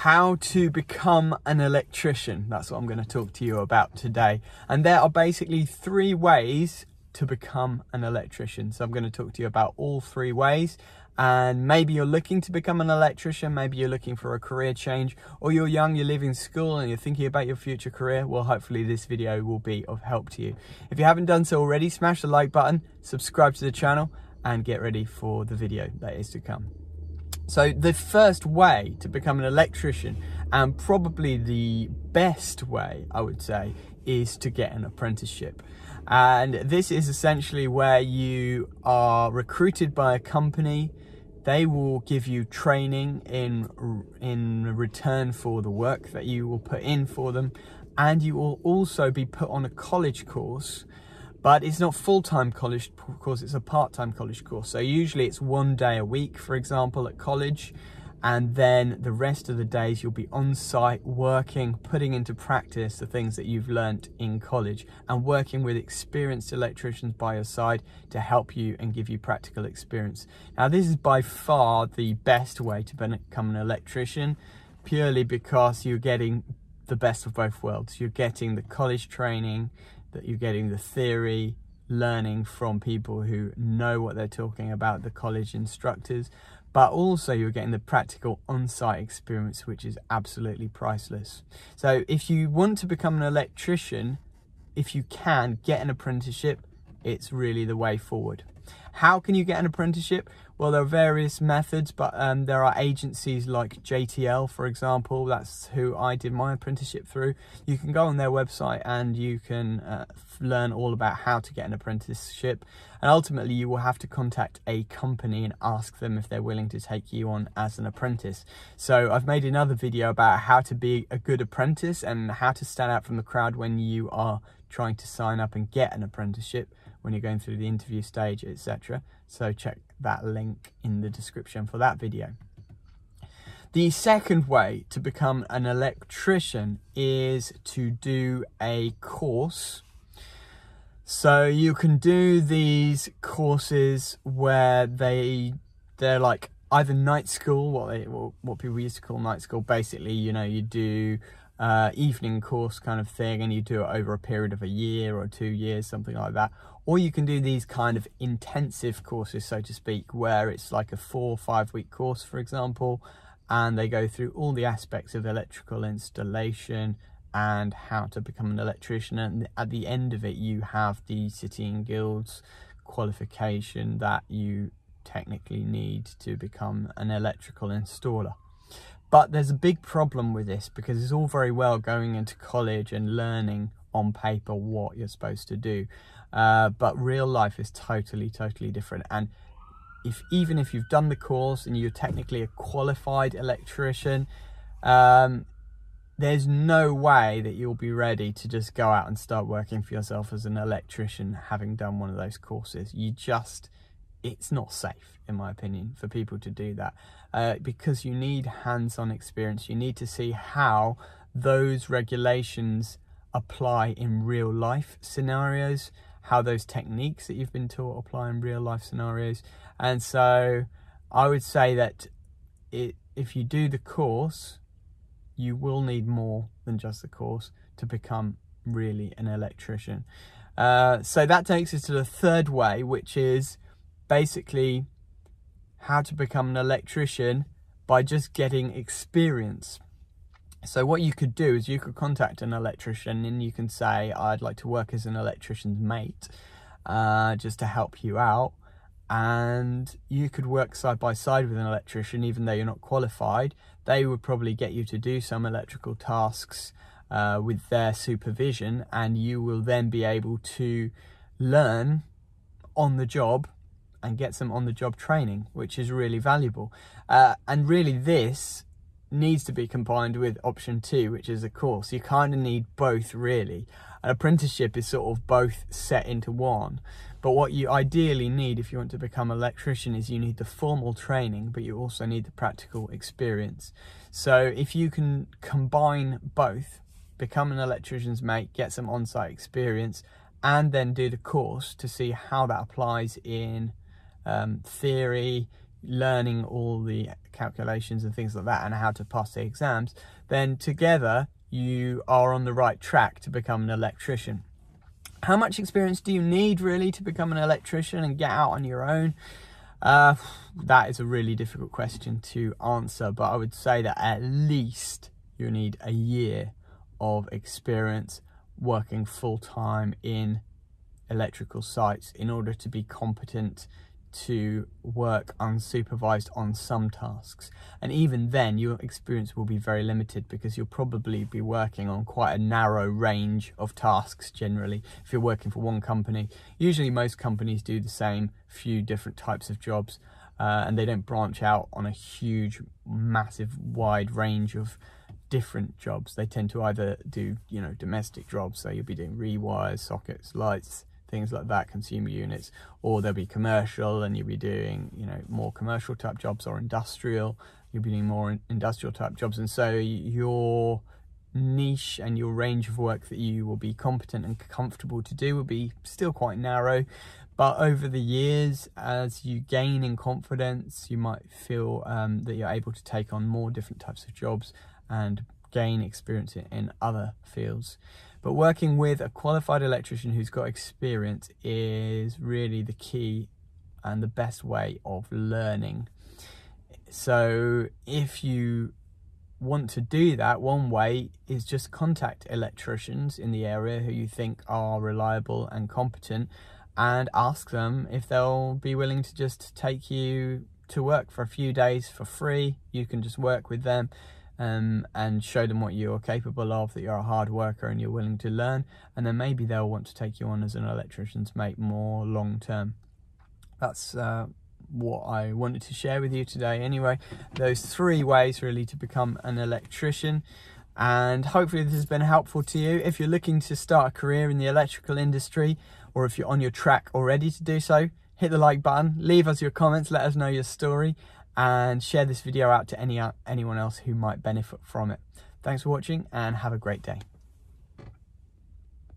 how to become an electrician. That's what I'm going to talk to you about today. And there are basically three ways to become an electrician. So I'm going to talk to you about all three ways. And maybe you're looking to become an electrician, maybe you're looking for a career change, or you're young, you're leaving school and you're thinking about your future career. Well, hopefully this video will be of help to you. If you haven't done so already, smash the like button, subscribe to the channel, and get ready for the video that is to come. So the first way to become an electrician, and probably the best way, I would say, is to get an apprenticeship. And this is essentially where you are recruited by a company. They will give you training in return for the work that you will put in for them. And you will also be put on a college course, but it's not full-time college course, it's a part-time college course. So usually it's 1 day a week, for example, at college, and then the rest of the days you'll be on site working, putting into practice the things that you've learnt in college and working with experienced electricians by your side to help you and give you practical experience. Now, this is by far the best way to become an electrician, purely because you're getting the best of both worlds. You're getting the college training, that you're getting the theory, learning from people who know what they're talking about, the college instructors, but also you're getting the practical on-site experience, which is absolutely priceless. So if you want to become an electrician, if you can get an apprenticeship, it's really the way forward. How can you get an apprenticeship? Well, there are various methods, but there are agencies like JTL, for example. That's who I did my apprenticeship through. You can go on their website and you can learn all about how to get an apprenticeship. And ultimately, you will have to contact a company and ask them if they're willing to take you on as an apprentice. So I've made another video about how to be a good apprentice and how to stand out from the crowd when you are trying to sign up and get an apprenticeship, when you're going through the interview stage, etc. So check that link in the description for that video. The second way to become an electrician is to do a course. So you can do these courses where they're like either night school, what people used to call night school. Basically, you know, you do evening course kind of thing, and you do it over a period of a year or 2 years, something like that. Or you can do these kind of intensive courses, so to speak, where it's like a 4 or 5 week course, for example, and they go through all the aspects of electrical installation and how to become an electrician. And at the end of it, you have the City and Guilds qualification that you technically need to become an electrical installer. But there's a big problem with this, because it's all very well going into college and learning on paper what you're supposed to do. But real life is totally, totally different. And even if you've done the course and you're technically a qualified electrician, there's no way that you'll be ready to just go out and start working for yourself as an electrician having done one of those courses. It's not safe, in my opinion, for people to do that, because you need hands-on experience. You need to see how those regulations apply in real life scenarios, how those techniques that you've been taught apply in real life scenarios. And so I would say that if you do the course, you will need more than just the course to become really an electrician. So that takes us to the third way, which is basically how to become an electrician by just getting experience. So what you could do is you could contact an electrician and you can say, I'd like to work as an electrician's mate, just to help you out. And you could work side by side with an electrician, even though you're not qualified. They would probably get you to do some electrical tasks with their supervision, and you will then be able to learn on the job and get some on-the-job training, which is really valuable. And really this needs to be combined with option two, which is a course. You kind of need both, really. An apprenticeship is sort of both set into one. But what you ideally need if you want to become an electrician is you need the formal training, but you also need the practical experience. So if you can combine both, become an electrician's mate, get some on-site experience, and then do the course to see how that applies in theory, learning all the calculations and things like that and how to pass the exams, then together you are on the right track to become an electrician. How much experience do you need really to become an electrician and get out on your own? That is a really difficult question to answer, but I would say that at least you need a year of experience working full-time in electrical sites in order to be competent to work unsupervised on some tasks. And even then your experience will be very limited because you'll probably be working on quite a narrow range of tasks generally. If you're working for one company, usually most companies do the same few different types of jobs, and they don't branch out on a huge, massive, wide range of different jobs. They tend to either do, you know, domestic jobs, so you'll be doing rewires, sockets, lights, things like that, consumer units, or they'll be commercial and you'll be doing, you know, more commercial type jobs, or industrial, you'll be doing more industrial type jobs. And so your niche and your range of work that you will be competent and comfortable to do will be still quite narrow. But over the years, as you gain in confidence, you might feel that you're able to take on more different types of jobs and gain experience in other fields. But working with a qualified electrician who's got experience is really the key and the best way of learning. So if you want to do that, one way is just contact electricians in the area who you think are reliable and competent and ask them if they'll be willing to just take you to work for a few days for free. You can just work with them and show them what you're capable of, that you're a hard worker and you're willing to learn, and then maybe they'll want to take you on as an electrician's mate more long term. That's what I wanted to share with you today anyway. Those three ways really to become an electrician, and hopefully this has been helpful to you. If you're looking to start a career in the electrical industry, or if you're on your track already to do so, hit the like button, leave us your comments, let us know your story, and share this video out to anyone else who might benefit from it. Thanks for watching and have a great day.